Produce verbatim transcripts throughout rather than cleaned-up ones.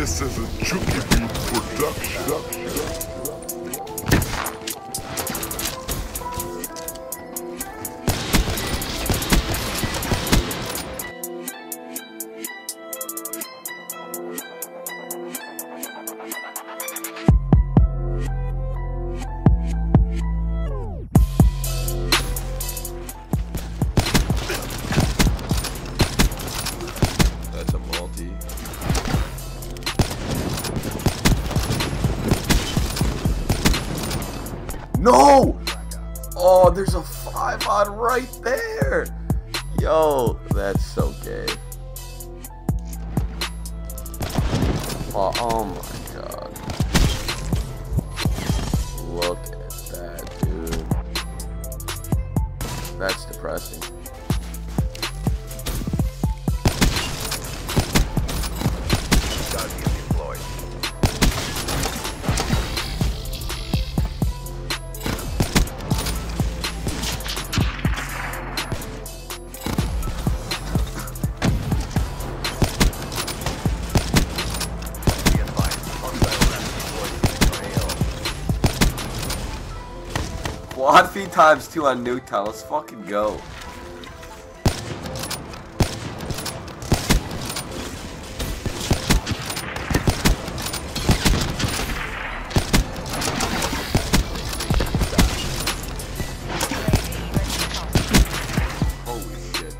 This is a Chucky Beat production. No! Oh, there's a five on right there! Yo, that's so gay. Oh, oh my god. Look at that, dude. That's depressing. Quad feed times two on Nuketown, let's fucking go. Holy shit.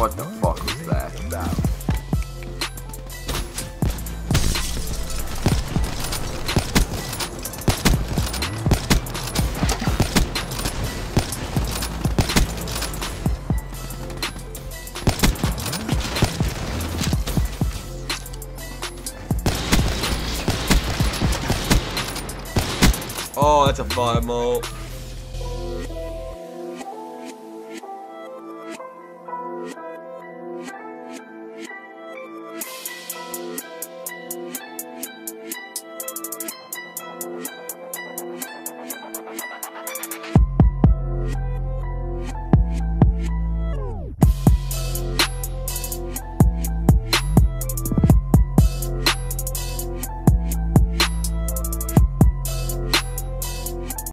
What the fuck was that? That. Oh, that's a five-mo.